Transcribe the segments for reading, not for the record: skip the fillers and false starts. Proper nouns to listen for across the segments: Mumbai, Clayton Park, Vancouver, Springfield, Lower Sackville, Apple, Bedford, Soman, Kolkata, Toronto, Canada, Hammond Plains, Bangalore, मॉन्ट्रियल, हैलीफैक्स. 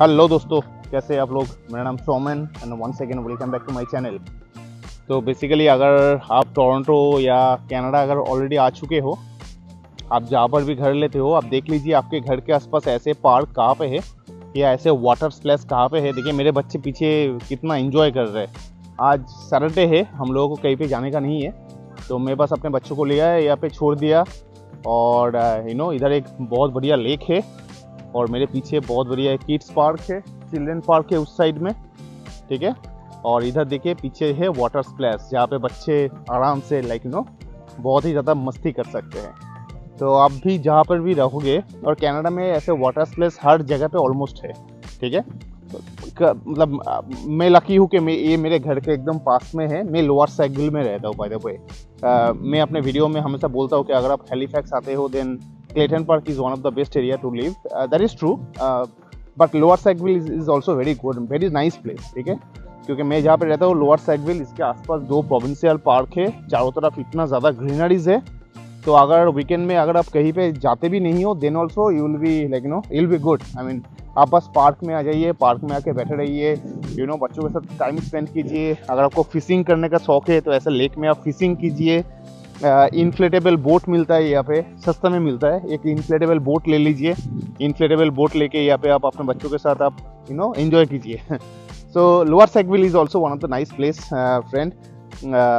Hello दोस्तों, कैसे आप लोग। मेरा नाम Soman and once again welcome back to my channel. तो बेसिकली अगर आप टोरंटो या कनाडा अगर ऑलरेडी आ चुके हो, आप जहाँ पर भी घर लेते हो, आप देख लीजिए आपके घर के आसपास ऐसे पार्क कहाँ पे है या ऐसे वाटर स्प्लैश कहाँ पे है। देखिए मेरे बच्चे पीछे कितना एंजॉय कर रहे हैं। आज सैटरडे है, हम लोगों को कहीं पर जाने का नहीं है, तो मैं बस अपने बच्चों को ले आया, यहाँ पर छोड़ दिया। और इधर एक बहुत बढ़िया लेक है और मेरे पीछे बहुत बढ़िया किड्स पार्क है, चिल्ड्रन पार्क है उस साइड में, ठीक है। और इधर देखिए पीछे है वाटर स्प्लैश, जहाँ पे बच्चे आराम से बहुत ही ज़्यादा मस्ती कर सकते हैं। तो आप भी जहाँ पर भी रहोगे, और कनाडा में ऐसे वाटर स्प्लैश हर जगह पे ऑलमोस्ट है, ठीक है। तो मतलब मैं लकी हूँ कि ये मेरे घर के एकदम पास में है। मैं लोअर सैकविल में रहता हूँ बाय द वे। मैं अपने वीडियो में हमेशा बोलता हूँ कि अगर आप हैलीफैक्स आते हो then Clayton Park is one of the best area to live. That is true. But Lower Sackville is also very good, very nice place. ठीक है, क्योंकि मैं जहाँ पे रहता हूँ Lower Sackville, इसके आसपास दो प्रोविंशियल पार्क है, चारों तरफ इतना ज़्यादा ग्रीनरीज है। तो अगर वीकेंड में अगर आप कहीं पे जाते भी नहीं हो then also you will be you will be good. I mean आप बस पार्क में आ जाइए, पार्क में आके बैठे रहिए, बच्चों के साथ टाइम स्पेंड कीजिए। अगर आपको फिशिंग करने का शौक़ है तो ऐसे लेक में आप फिशिंग कीजिए। इन्फ्लेटेबल बोट मिलता है यहाँ पे, सस्ता में मिलता है। एक इन्फ्लेटेबल बोट ले लीजिए, इन्फ्लेटेबल बोट लेके यहाँ पे आप अपने बच्चों के साथ आप एंजॉय कीजिए। So lower Sackville is also one of the nice place friend.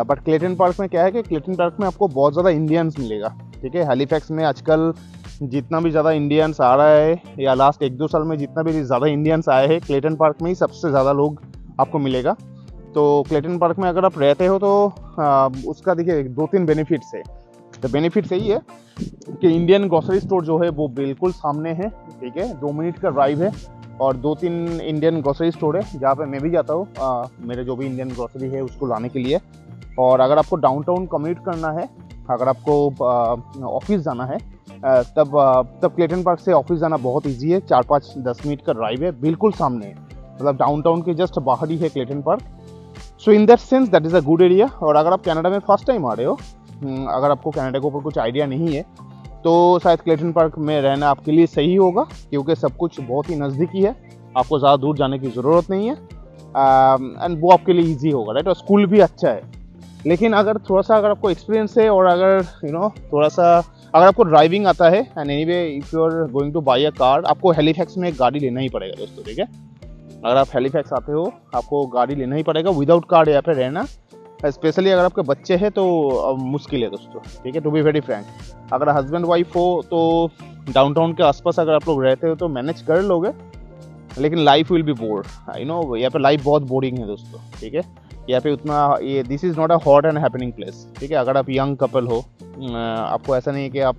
But Clayton Park में क्या है कि Clayton Park में आपको बहुत ज़्यादा इंडियंस मिलेगा, ठीक है। हैलीफैक्स में आजकल जितना भी ज़्यादा इंडियंस आ रहा है या लास्ट एक दो साल में जितना भी ज़्यादा इंडियंस आए हैं, Clayton Park में ही सबसे ज़्यादा लोग आपको मिलेगा। तो Clayton Park में अगर आप रहते हो तो उसका देखिए दो तीन बेनिफिट्स है। तो बेनिफिट्स यही है कि इंडियन ग्रोसरी स्टोर जो है वो बिल्कुल सामने है, ठीक है। 2 मिनट का ड्राइव है और 2-3 इंडियन ग्रोसरी स्टोर है जहाँ पे मैं भी जाता हूँ मेरे जो भी इंडियन ग्रोसरी है उसको लाने के लिए। और अगर आपको डाउनटाउन कम्यूट करना है, अगर आपको ऑफिस जाना है, तब Clayton Park से ऑफिस जाना बहुत ईजी है। 4-5-10 मिनट का ड्राइव है, बिल्कुल सामने है, मतलब डाउनटाउन के जस्ट बाहर ही है Clayton Park। So in that sense that is a good area. और अगर आप कनाडा में फर्स्ट टाइम आ रहे हो, अगर आपको कनाडा के ऊपर कुछ आइडिया नहीं है, तो शायद Clayton Park में रहना आपके लिए सही होगा, क्योंकि सब कुछ बहुत ही नज़दीकी है, आपको ज़्यादा दूर जाने की ज़रूरत नहीं है एंड वो आपके लिए ईजी होगा, राइट। और स्कूल भी अच्छा है। लेकिन अगर थोड़ा सा अगर आपको एक्सपीरियंस है और अगर थोड़ा सा अगर आपको ड्राइविंग आता है and anyway if you are going to buy a car, आपको हैलीफैक्स में एक गाड़ी लेना ही पड़ेगा दोस्तों, ठीक है। अगर आप हैलीफैक्स आते हो आपको गाड़ी लेना ही पड़ेगा, विदाउट कार यहाँ पे रहना, स्पेशली अगर आपके बच्चे हैं तो मुश्किल है दोस्तों, ठीक है, टू बी वेरी फ्रैंक। अगर हस्बैंड वाइफ हो तो डाउनटाउन के आसपास अगर आप लोग रहते हो तो मैनेज कर लोगे, लेकिन लाइफ विल बी बोर, यहाँ पे लाइफ बहुत बोरिंग है दोस्तों, ठीक है। यहाँ पे उतना ये this is not a hot and happening place, ठीक है। अगर आप यंग कपल हो, आपको ऐसा नहीं है कि आप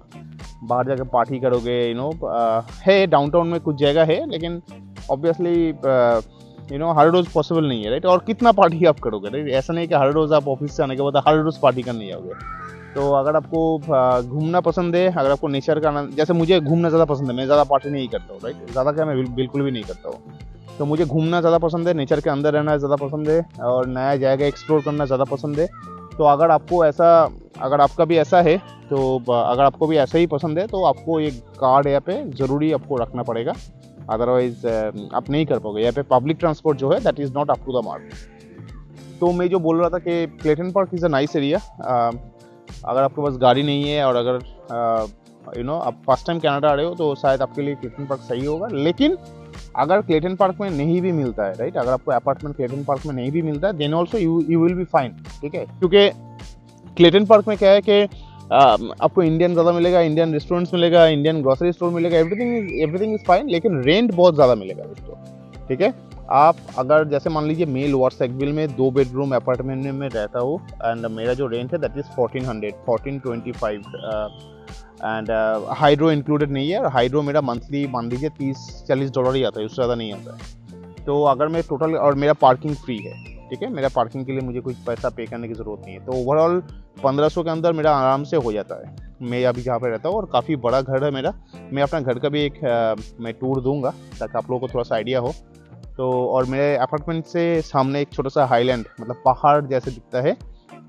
बाहर जाकर पार्टी करोगे, है डाउनटाउन में कुछ जगह है, लेकिन ऑब्वियसली हर रोज़ पॉसिबल नहीं है, राइट। और कितना पार्टी आप करोगे, राइट। ऐसा नहीं कि हर रोज़ आप ऑफिस से आने के बाद हर रोज़ पार्टी करने जाओगे। तो अगर आपको घूमना पसंद है, अगर आपको नेचर का आनंद, जैसे मुझे घूमना ज़्यादा पसंद है, मैं ज़्यादा पार्टी नहीं करता हूँ, राइट। ज़्यादा क्या मैं बिल्कुल भी नहीं करता हूँ। तो मुझे घूमना ज़्यादा पसंद है, नेचर के अंदर रहना ज़्यादा पसंद है और नया जगह एक्सप्लोर करना ज़्यादा पसंद है। तो अगर आपको ऐसा, अगर आपका भी ऐसा है, तो अगर आपको भी ऐसा ही पसंद है तो आपको एक कार्ड यहाँ पे ज़रूरी आपको रखना पड़ेगा, अदरवाइज़ आप नहीं कर पाओगे। यहाँ पे पब्लिक ट्रांसपोर्ट जो है that is not up to the mark. तो मैं जो बोल रहा था कि Clayton Park is a nice area. अगर आपके पास गाड़ी नहीं है और अगर आप फर्स्ट टाइम कनाडा आ रहे हो तो शायद आपके लिए Clayton Park सही होगा। लेकिन अगर Clayton Park में नहीं भी मिलता है, राइट, अगर आपको अपार्टमेंट Clayton Park में नहीं भी मिलता है then also you will be fine, ठीक है। क्योंकि Clayton Park में क्या है कि आपको इंडियन ज़्यादा मिलेगा, इंडियन रेस्टोरेंट्स मिलेगा, इंडियन ग्रोसरी स्टोर मिलेगा, एवरीथिंग इज़ फाइन। लेकिन रेंट बहुत ज़्यादा मिलेगा दोस्तों, ठीक है। आप अगर जैसे मान लीजिए मैं लोअर सैकविल में 2 बेडरूम अपार्टमेंट में रहता हूँ एंड मेरा जो रेंट है that is 1425 and hydro included नहीं है। और हाइड्रो मेरा मंथली मान लीजिए $30-40 ही आता है, उससे ज़्यादा नहीं आता है। तो अगर मैं टोटल, और मेरा पार्किंग फ्री है, ठीक है, मेरा पार्किंग के लिए मुझे कुछ पैसा पे करने की ज़रूरत नहीं है। तो ओवरऑल 1500 के अंदर मेरा आराम से हो जाता है। मैं अभी जहाँ पे रहता हूँ और काफ़ी बड़ा घर है मेरा। मैं अपना घर का भी एक मैं टूर दूंगा ताकि आप लोगों को थोड़ा सा आइडिया हो। तो और मेरे अपार्टमेंट से सामने एक छोटा सा हाईलैंड, मतलब पहाड़ जैसे दिखता है,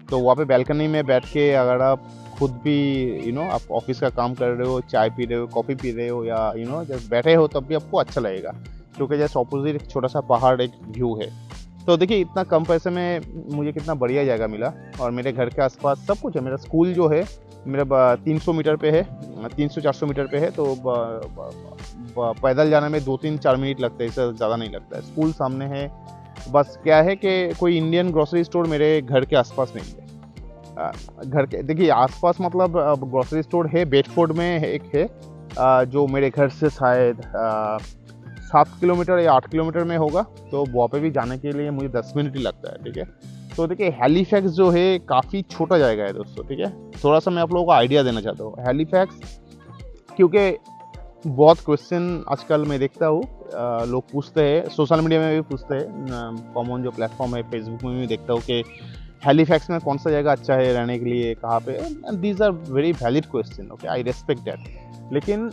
तो वहाँ पर बैल्कनी में बैठ के अगर आप खुद भी आप ऑफिस का काम कर रहे हो, चाय पी रहे हो, कॉफ़ी पी रहे हो या जब बैठे हो, तब भी आपको अच्छा लगेगा। जो कि जस्ट ऑपोजिट एक छोटा सा पहाड़ एक व्यू है। तो देखिए इतना कम पैसे में मुझे कितना बढ़िया जगह मिला और मेरे घर के आसपास सब कुछ है। मेरा स्कूल जो है मेरा 300 मीटर पे है, 300-400 मीटर पे है, तो पैदल जाने में 2-3-4 मिनट लगते हैं, इससे ज़्यादा नहीं लगता है। स्कूल सामने है, बस क्या है कि कोई इंडियन ग्रोसरी स्टोर मेरे घर के आसपास नहीं है। घर के देखिए आसपास मतलब ग्रोसरी स्टोर है बेडफोर्ड में एक है जो मेरे घर से शायद 7 किलोमीटर या 8 किलोमीटर में होगा, तो वहाँ पे भी जाने के लिए मुझे 10 मिनट ही लगता है। ठीक है, तो देखिए हैलीफैक्स जो है काफ़ी छोटा जगह है दोस्तों। ठीक है, थोड़ा सा मैं आप लोगों को आइडिया देना चाहता हूँ हैलीफैक्स, क्योंकि बहुत क्वेश्चन आजकल मैं देखता हूँ लोग पूछते हैं, सोशल मीडिया में भी पूछते हैं, कॉमन जो प्लेटफॉर्म है फेसबुक में भी देखता हूँ कि हैलीफैक्स में कौन सा जगह अच्छा है रहने के लिए, कहाँ पे। These are very valid question, okay, I respect that, लेकिन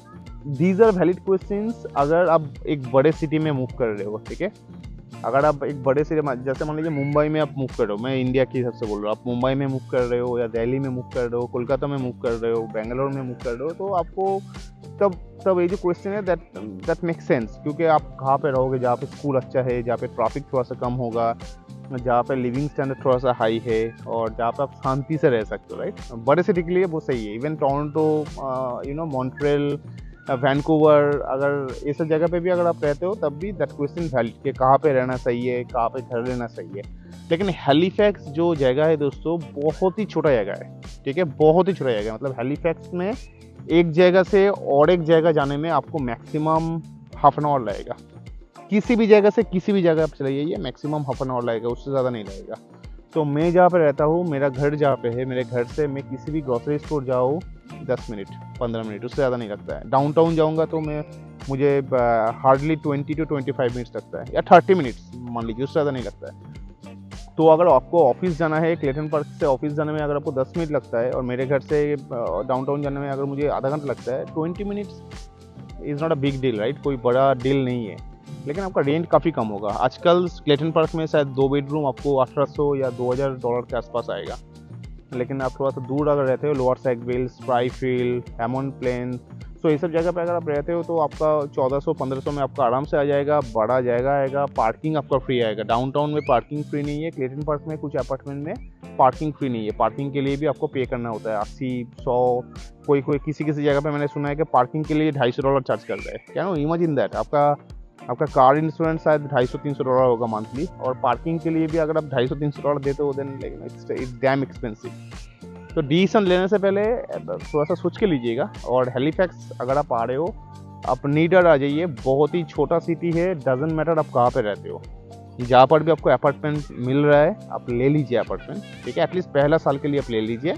दीज आर वैलिड क्वेश्चंस अगर आप एक बड़े सिटी में मूव कर रहे हो। ठीक है, अगर आप एक बड़े सिटी जैसे मान लीजिए मुंबई में आप मूव कर रहे हो, मैं इंडिया की हिसाब से बोल रहा हूँ, आप मुंबई में मूव कर रहे हो या दिल्ली में मूव कर रहे हो, कोलकाता में मूव कर रहे हो, बेंगलोर में मूव कर रहे हो, तो आपको तब ये जो क्वेश्चन है दैट मेक सेंस, क्योंकि आप कहाँ पे रहोगे, जहाँ पे स्कूल अच्छा है, जहाँ पे ट्रैफिक थोड़ा सा कम होगा, जहाँ पे लिविंग स्टैंडर्ड थोड़ा सा हाई है और जहाँ पे आप शांति से रह सकते हो, राइट। बड़े सिटी के लिए वो सही है। Even Toronto, you know, मॉन्ट्रियल, Vancouver, अगर ऐसे जगह पे भी अगर आप रहते हो तब भी दैट क्वेश्चन वैलिड कि कहाँ पे रहना सही है, कहाँ पे घर लेना सही है। लेकिन हैलीफैक्स जो जगह है दोस्तों बहुत ही छोटा जगह है। ठीक है, बहुत ही छोटा जगह, मतलब हैलीफैक्स में एक जगह से और एक जगह जाने में आपको मैक्सिमम हाफ एन आवर लगेगा। किसी भी जगह से किसी भी जगह आप चले जाइए, मैक्सिमम हाफ एन आवर लगेगा, उससे ज़्यादा नहीं लगेगा। तो मैं जहाँ पे रहता हूँ, मेरा घर जहाँ पे है, मेरे घर से मैं किसी भी ग्रोसरी स्टोर जाऊँ 10-15 मिनट, उससे ज़्यादा नहीं लगता है। डाउनटाउन जाऊँगा तो मुझे हार्डली 20-25 मिनट्स लगता है, या 30 मिनट्स मान लीजिए, उससे ज़्यादा नहीं लगता है। तो अगर आपको ऑफिस जाना है, क्लेटन पार्क से ऑफिस जाने में अगर आपको 10 मिनट लगता है और मेरे घर से डाउनटाउन जाने में अगर मुझे आधा घंटा लगता है, 20 minutes is not a big deal, right, कोई बड़ा डील नहीं है। लेकिन आपका रेंट काफ़ी कम होगा। आजकल क्लेटन पार्क में शायद 2 बेडरूम आपको 1800 या 2000 डॉलर के आसपास आएगा। लेकिन आप थोड़ा सा दूर अगर रहते हो, Lower Sackville, Springfield, Hammond Plains, तो ये सब जगह पर अगर आप रहते हो तो आपका 1400-1500 में आपका आराम से आ जाएगा, बड़ा जगह आएगा, पार्किंग आपका फ्री आएगा। डाउनटाउन में पार्किंग फ्री नहीं है, क्लेटन पार्क में कुछ अपार्टमेंट में पार्किंग फ्री नहीं है, पार्किंग के लिए भी आपको पे करना होता है 80-100, कोई किसी जगह पर मैंने सुना है कि पार्किंग के लिए $250 चार्ज कर रहे हैं। Can you imagine that. आपका कार इंश्योरेंस शायद $250-300 होगा मंथली, और पार्किंग के लिए भी अगर आप $250-300 देते हो देन इट्स डैम एक्सपेंसिव। तो डिसीजन लेने से पहले थोड़ा सा सोच के लीजिएगा। और हैलीफैक्स अगर आप आ रहे हो, आप नीडर आ जाइए, बहुत ही छोटा सिटी है, डजेंट मैटर आप कहाँ पे रहते हो, जहाँ पर भी आपको अपार्टमेंट मिल रहा है आप ले लीजिए अपार्टमेंट। ठीक है, एटलीस्ट पहला साल के लिए आप ले लीजिए।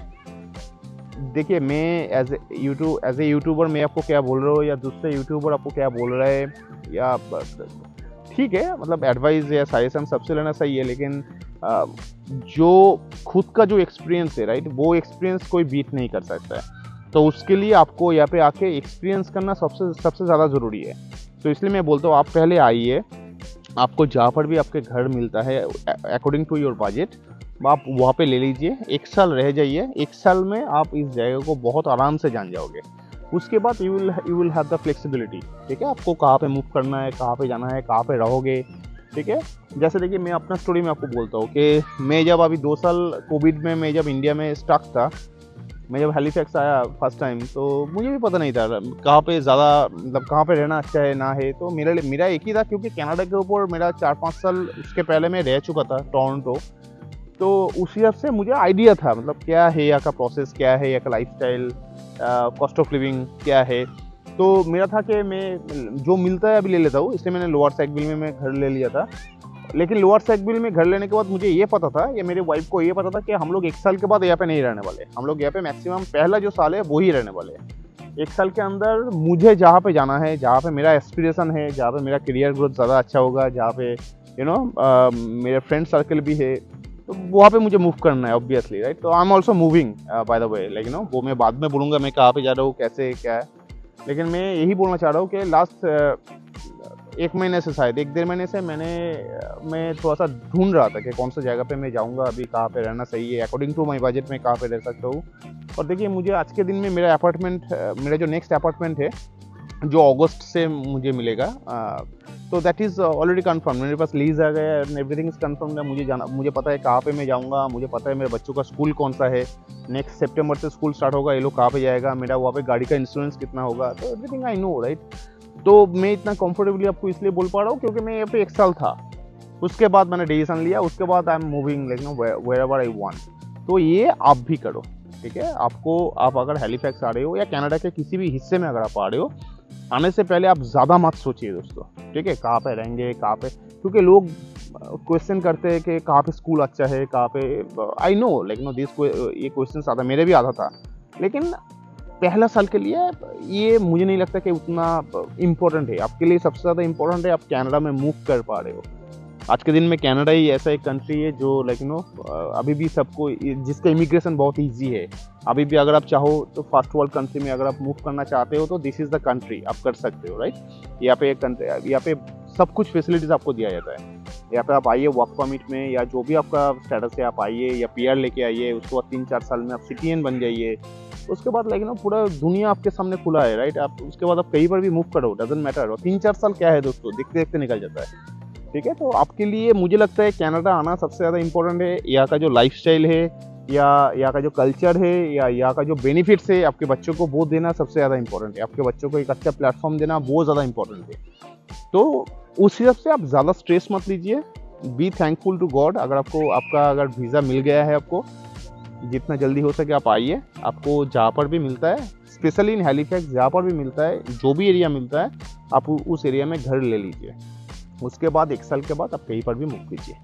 देखिए मैं एज ए यूट्यूबर मैं आपको क्या बोल रहा हूँ या दूसरे यूट्यूबर आपको क्या बोल रहा है, या ठीक है, मतलब एडवाइस या सजेशन सबसे लेना सही है, लेकिन जो खुद का जो एक्सपीरियंस है, राइट, वो एक्सपीरियंस कोई बीट नहीं कर सकता है। तो उसके लिए आपको यहाँ पे आके एक्सपीरियंस करना सबसे ज़्यादा ज़रूरी है। तो इसलिए मैं बोलता हूँ आप पहले आइए, आपको जहाँ पर भी आपके घर मिलता है अकॉर्डिंग टू योर बजट आप वहाँ पे ले लीजिए, 1 साल रह जाइए। 1 साल में आप इस जगह को बहुत आराम से जान जाओगे। उसके बाद you will have the flexibility. ठीक है, आपको कहाँ पे मूव करना है, कहाँ पे जाना है, कहाँ पे रहोगे। ठीक है, जैसे देखिए मैं अपना स्टोरी में आपको बोलता हूँ कि मैं जब अभी 2 साल कोविड में मैं जब इंडिया में स्टक था, मैं जब हैलीफैक्स आया फर्स्ट टाइम तो मुझे भी पता नहीं था कहाँ पे ज़्यादा, मतलब कहाँ पे रहना अच्छा है ना है। तो मेरा एक ही था, क्योंकि कनाडा के ऊपर मेरा 4-5 साल उसके पहले मैं रह चुका था टोरंटो, तो उस हिसाब से मुझे आइडिया था, मतलब क्या है यहाँ का प्रोसेस, क्या है यहाँ का लाइफस्टाइल, कॉस्ट ऑफ लिविंग क्या है। तो मेरा था कि मैं जो मिलता है अभी ले लेता हूँ, इसलिए मैंने लोअर सैकविल में मैं घर ले लिया था। लेकिन लोअर सैकविल में घर लेने के बाद मुझे ये पता था, या मेरे वाइफ को ये पता था कि हम लोग 1 साल के बाद यहाँ पे नहीं रहने वाले, हम लोग यहाँ पे मैक्सिमम पहला जो साल है वो ही रहने वाले हैं। 1 साल के अंदर मुझे जहाँ पे जाना है, जहाँ पे मेरा एस्पिरेशन है, जहाँ पे मेरा करियर ग्रोथ ज़्यादा अच्छा होगा, जहाँ पे यू नो मेरा फ्रेंड सर्कल भी है, तो वहाँ पे मुझे मूव करना है ऑब्वियसली, राइट। तो I am also moving by the way, लेकिन वो मैं बाद में बोलूँगा मैं कहाँ पे जा रहा हूँ, कैसे क्या है। लेकिन मैं यही बोलना चाह रहा हूँ कि लास्ट 1 महीने से, शायद 1-1.5 महीने से मैं थोड़ा सा ढूंढ रहा था कि कौन सा जगह पे मैं जाऊँगा, अभी कहाँ पे रहना सही है अकॉर्डिंग टू माई बजट, में कहाँ पे रह सकता हूँ। और देखिए मुझे आज के दिन में मेरा जो नेक्स्ट अपार्टमेंट है जो अगस्त से मुझे मिलेगा, तो दैट इज़ ऑलरेडी कन्फर्म। मेरे पास लीज आ गया एंड एवरीथिंग इज़ कन्फर्म। मुझे जाना, मुझे पता है कहाँ पे मैं जाऊँगा, मुझे पता है मेरे बच्चों का स्कूल कौन सा है, नेक्स्ट सितंबर से स्कूल स्टार्ट होगा, ये लोग कहाँ पे जाएगा, मेरा वहाँ पे गाड़ी का इंश्योरेंस कितना होगा, तो एवरीथिंग आई नो, राइट। तो मैं इतना कम्फर्टेबली आपको इसलिए बोल पा रहा हूँ क्योंकि मैं यहाँ पे एक साल था, उसके बाद मैंने डिसीजन लिया, उसके बाद I am moving like no wherever I want. तो ये आप भी करो, ठीक है। आपको, आप अगर हैलीफैक्स आ रहे हो या कनाडा के किसी भी हिस्से में अगर आप आ रहे हो, आने से पहले आप ज़्यादा मत सोचिए दोस्तों, ठीक है, कहाँ पे रहेंगे, कहाँ पे, क्योंकि लोग क्वेश्चन करते हैं कि कहाँ पे स्कूल अच्छा है, कहाँ पे, I know like no this, ये क्वेश्चन आता, मेरे भी आता था, लेकिन पहला साल के लिए ये मुझे नहीं लगता कि उतना इम्पोर्टेंट है। आपके लिए सबसे ज़्यादा इम्पोर्टेंट है आप कनाडा में मूव कर पा रहे हो। आज के दिन में कनाडा ही ऐसा एक कंट्री है जो लाइक नो अभी भी सबको, जिसका इमिग्रेशन बहुत ईजी है। अभी भी अगर आप चाहो तो फर्स्ट वर्ल्ड कंट्री में अगर आप मूव करना चाहते हो तो दिस इज़ द कंट्री, आप कर सकते हो, राइट। यहाँ पे एक कंट्री, यहाँ पे सब कुछ फैसिलिटीज़ आपको दिया जाता है। यहाँ पे आप आइए वर्क परमिट में या जो भी आपका स्टेटस है, आप आइए या पीआर लेके आइए, उसके बाद 3-4 साल में आप सिटीजन बन जाइए, उसके बाद लाइक नो पूरा दुनिया आपके सामने खुला है, राइट। आप उसके बाद आप कहीं पर भी मूव करो, डजेंट मैटर। 3-4 साल क्या है दोस्तों, देखते देखते निकल जाता है, ठीक है। तो आपके लिए मुझे लगता है कनाडा आना सबसे ज़्यादा इम्पोर्टेंट है। यहाँ का जो लाइफस्टाइल है या यहाँ का जो कल्चर है या यहाँ का जो बेनिफिट्स है, आपके बच्चों को वो देना सबसे ज़्यादा इम्पोर्टेंट है। आपके बच्चों को एक अच्छा प्लेटफॉर्म देना बहुत ज़्यादा इम्पोर्टेंट है। तो उस हिसाब से आप ज़्यादा स्ट्रेस मत लीजिए। Be thankful to God. अगर आपको, आपका अगर वीज़ा मिल गया है, आपको जितना जल्दी हो सके आप आइए। आपको जहाँ पर भी मिलता है, स्पेशली इन हैलीफैक्स, जहाँ पर भी मिलता है, जो भी एरिया मिलता है, आप उस एरिया में घर ले लीजिए। उसके बाद 1 साल के बाद आप कहीं पर भी मूव कीजिए,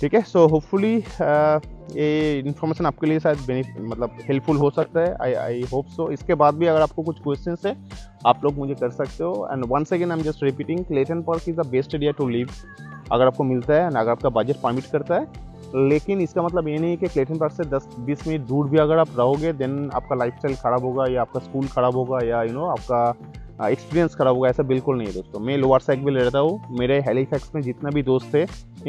ठीक है। सो होपफुली ये इन्फॉर्मेशन आपके लिए शायद मतलब हेल्पफुल हो सकता है। I hope so. इसके बाद भी अगर आपको कुछ क्वेश्चंस है, आप लोग मुझे कर सकते हो। And once again I am just repeating, Clayton park is the best area to live अगर आपको मिलता है एंड अगर आपका बजट परमिट करता है। लेकिन इसका मतलब ये नहीं कि क्लेटन पार्क से 10-20 मिनट दूर भी अगर आप रहोगे, देन आपका लाइफस्टाइल ख़राब होगा या आपका स्कूल ख़राब होगा या यू नो आपका एक्सपीरियंस खराब होगा, ऐसा बिल्कुल नहीं है दोस्तों। मैं लोअर सैकविल रहता हूँ, मेरे हैलीफैक्स में जितना भी दोस्त थे,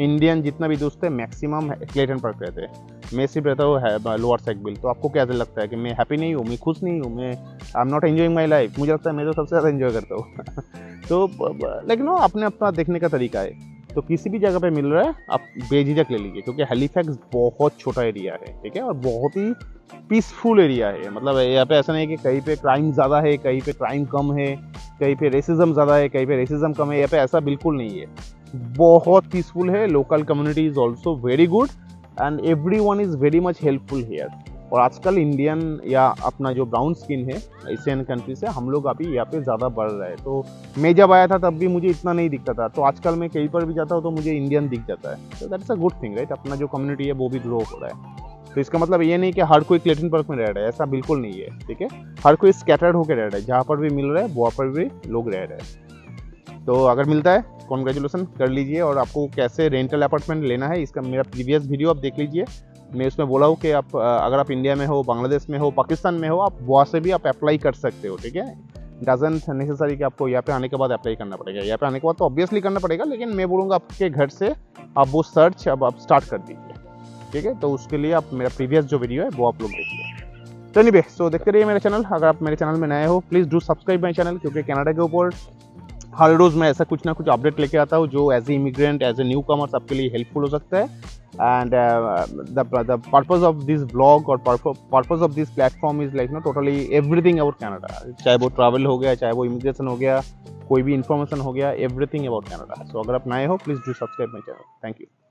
इंडियन जितना भी दोस्त थे, मैक्सिमम क्लेटन पार्क रहते हैं। मैं सिर्फ रहता हूँ लोअर सैकविल। तो आपको क्या लगता है कि मैं हैप्पी नहीं हूँ, मैं खुश नहीं हूँ, मैं I am not enjoying my life? मुझे लगता है मैं तो सबसे ज़्यादा इन्जॉय करता हूँ। तो लेकिन वो अपने अपना देखने का तरीका है। तो किसी भी जगह पे मिल रहा है आप बेझिझक ले लीजिए, क्योंकि हैलीफैक्स बहुत छोटा एरिया है, ठीक है, और बहुत ही पीसफुल एरिया है। मतलब यहाँ पे ऐसा नहीं है कि कहीं पे क्राइम ज़्यादा है, कहीं पे क्राइम कम है, कहीं पे रेसिज्म ज़्यादा है, कहीं पे रेसिज्म कम है, यहाँ पे ऐसा बिल्कुल नहीं है। बहुत पीसफुल है। Local community is also very good and everyone is very much helpful here. और आजकल इंडियन या अपना जो ब्राउन स्किन है एशियन कंट्री से, हम लोग अभी यहाँ पे ज़्यादा बढ़ रहे हैं। तो मैं जब आया था तब भी मुझे इतना नहीं दिखता था, तो आजकल मैं कहीं पर भी जाता हूँ तो मुझे इंडियन दिख जाता है। तो that's a good thing, right. अपना जो कम्युनिटी है वो भी ग्रो हो रहा है। तो इसका मतलब ये नहीं कि हर कोई क्लेटन पार्क में रह रहा है, ऐसा बिल्कुल नहीं है, ठीक है। हर कोई स्कैटर्ड होकर रह रहा है, जहाँ पर भी मिल रहा है वहाँ पर भी लोग रह रहे हैं। तो अगर मिलता है, कॉन्ग्रेचुलेसन, कर लीजिए। और आपको कैसे रेंटल अपार्टमेंट लेना है, इसका मेरा प्रीवियस वीडियो आप देख लीजिए। मैं उसमें बोला हूँ कि आप अगर आप इंडिया में हो, बांग्लादेश में हो, पाकिस्तान में हो, आप वहाँ से भी आप अप्लाई कर सकते हो, ठीक है। डजंट नेसेसरी कि आपको यहाँ पे आने के बाद अप्लाई करना पड़ेगा। यहाँ पे आने के बाद तो ऑब्वियसली करना पड़ेगा, लेकिन मैं बोलूँगा आपके घर से आप वो सर्च अब आप स्टार्ट कर दीजिए, ठीक है। तो उसके लिए आप मेरा प्रीवियस जो वीडियो है वो आप लोग देखिए। तो एनीवे, सो देखते रहिए मेरा चैनल। अगर आप मेरे चैनल में नए हो, please do subscribe my channel, क्योंकि कनाडा के ऊपर हर रोज़ मैं ऐसा कुछ ना कुछ अपडेट लेके आता हूँ जो as a immigrant, as a newcomers आपके लिए हेल्पफुल हो सकता है। And the purpose of this vlog or purpose of this platform is like totally everything about Canada, चाहे वो travel हो गया, चाहे वो immigration हो गया, कोई भी information हो गया, everything about Canada। So अगर आप नए हो, please do subscribe my channel। Thank you।